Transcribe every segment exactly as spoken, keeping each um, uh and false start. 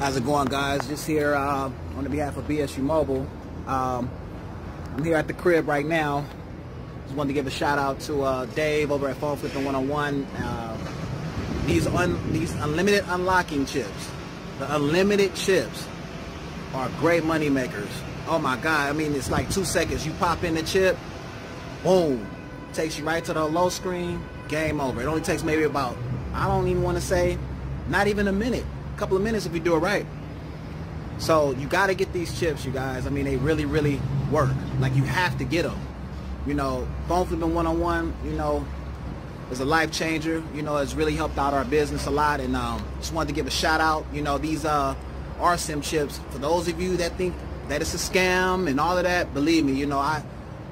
How's it going, guys? Just here uh, on the behalf of B S U Mobile. Um, I'm here at the crib right now. Just wanted to give a shout out to uh, Dave over at Phone Flipping one oh one. Uh, these un these unlimited unlocking chips, the unlimited chips, are great money makers. Oh my God! I mean, it's like two seconds. You pop in the chip, boom, takes you right to the low screen. Game over. It only takes maybe about, I don't even want to say, not even a minute, a couple of minutes if you do it right. So you got to get these chips, you guys. I mean, they really, really work. Like, you have to get them. You know, Phone Flipping one oh one, you know, is a life changer. You know, it's really helped out our business a lot. And um, just wanted to give a shout out. You know, these uh, R sim chips, for those of you that think that it's a scam and all of that, believe me, you know, I,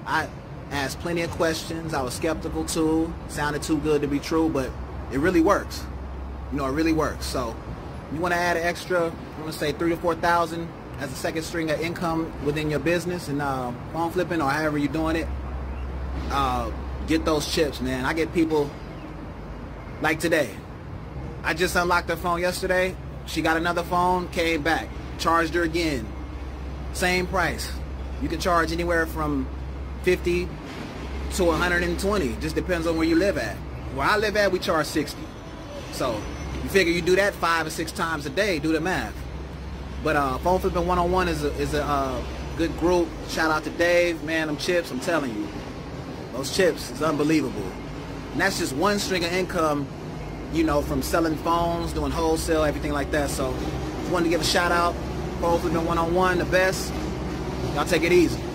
I asked plenty of questions. I was skeptical too. Sounded too good to be true, but it really works. You know, it really works. So you want to add an extra, I'm going to say three to four thousand as a second string of income within your business and uh, phone flipping or however you're doing it. Uh, get those chips, man. I get people like today. I just unlocked her phone yesterday. She got another phone, came back, charged her again. Same price. You can charge anywhere from fifty to one hundred twenty. Just depends on where you live at. Where I live at, we charge sixty. So you figure you do that five or six times a day. Do the math. But uh, Phone Flipping one oh one is a, is a uh, good group. Shout out to Dave, man. Them chips, I'm telling you, those chips is unbelievable. And that's just one string of income, you know, from selling phones, doing wholesale, everything like that. So I wanted to give a shout out. Phone Flipping one oh one, the best. Y'all take it easy.